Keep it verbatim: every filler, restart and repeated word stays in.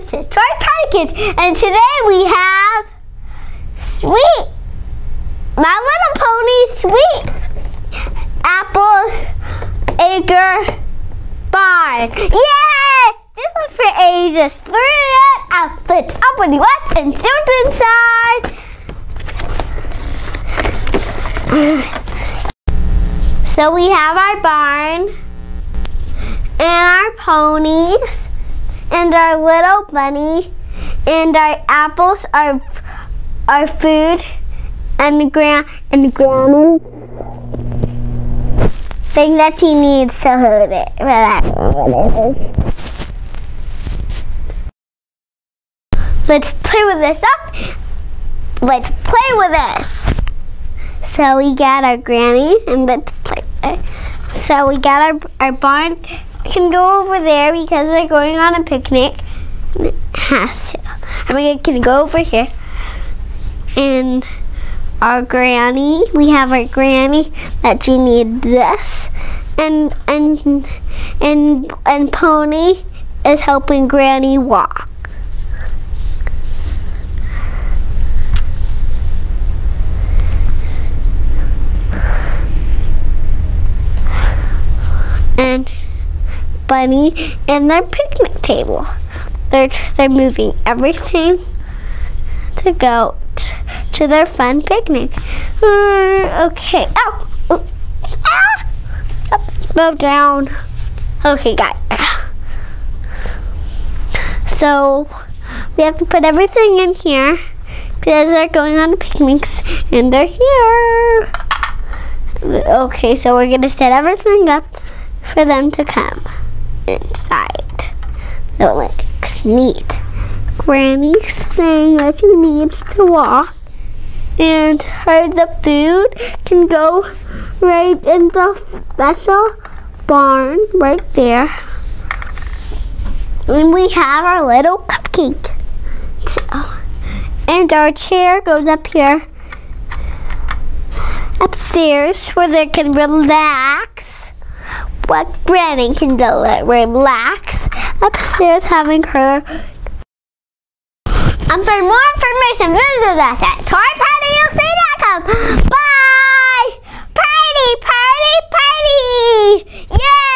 this is Toy Party Kids, and today we have Sweet, My Little Pony, Sweet Apple Acres Barn. Yay! This is for ages three and up. Let's open it up and see what's inside. So we have our barn and our ponies and our little bunny and our apples, our our food, and gran and granny thing that she needs to hold it. Let's play with this up. Let's play with this. So we got our granny and let's play with her. So we got our our barn. We can go over there because they're going on a picnic. It has to. I mean, it can go over here. And our granny, we have our granny that she needs this. And and and and Pony is helping Granny walk. And Bunny and their picnic table. They're they're moving everything to go to their fun picnic. Mm, okay. Oh, oh. Ah. Oh, go down. Okay, guys. So we have to put everything in here because they're going on the picnics and they're here. Okay, so we're gonna set everything up for them to come inside. So it looks neat. Granny's thing that she needs to walk, and her the food can go right in the special barn right there. And we have our little cupcake. So, and our chair goes up here, upstairs, where they can relax. What Granny can do it, relax upstairs having her. And for more information, visit us at toy party U C dot com. Bye! Party, party, party! Yay!